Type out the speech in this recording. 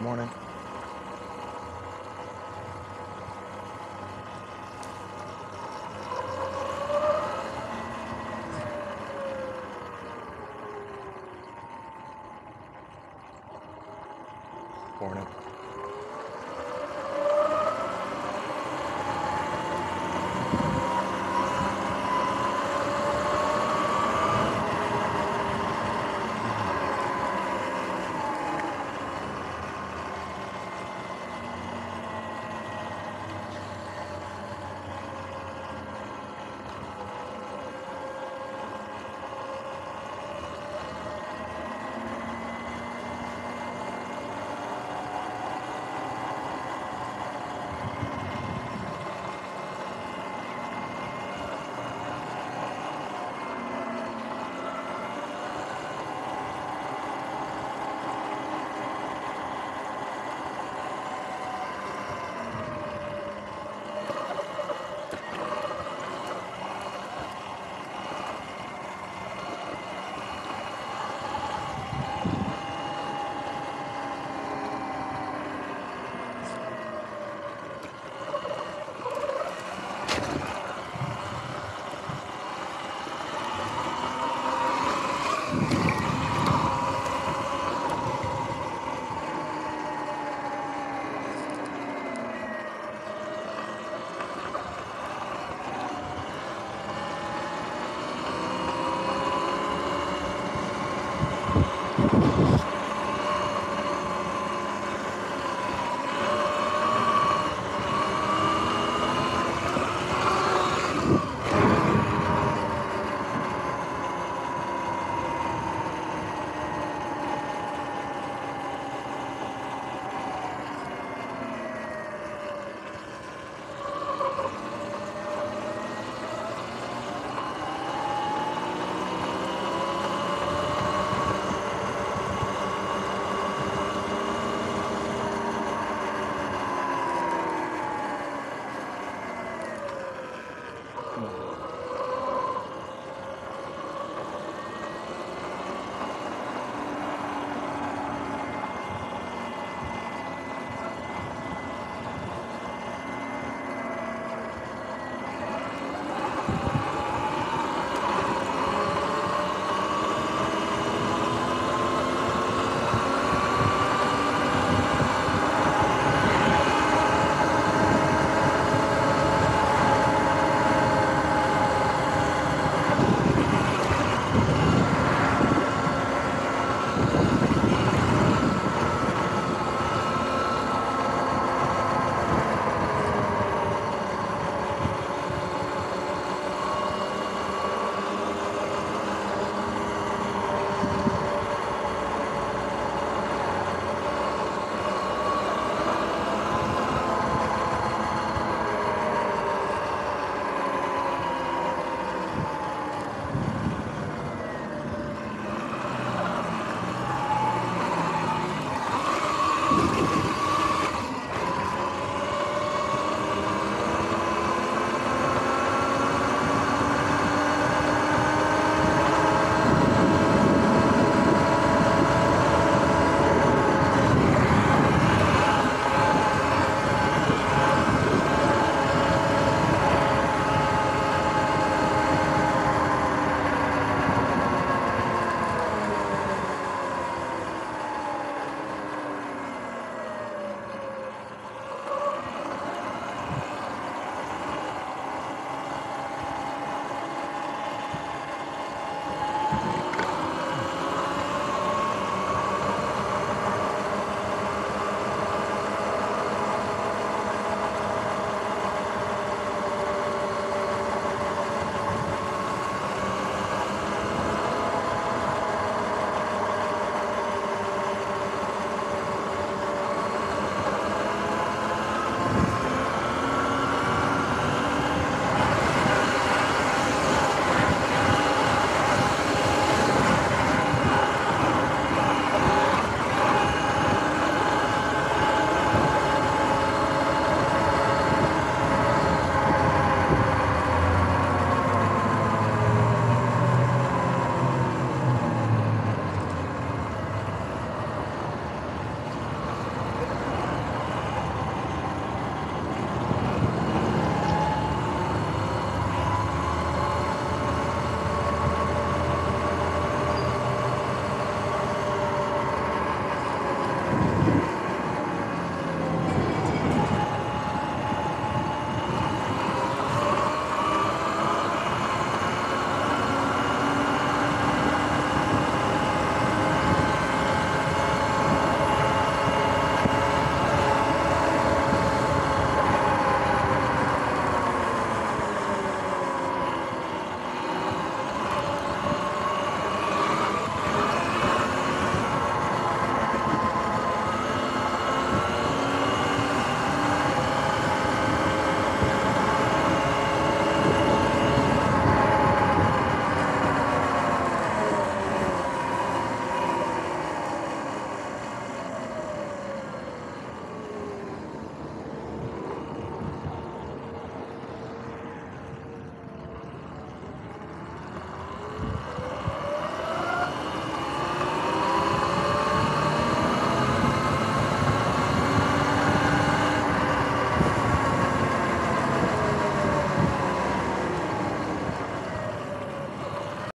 morning.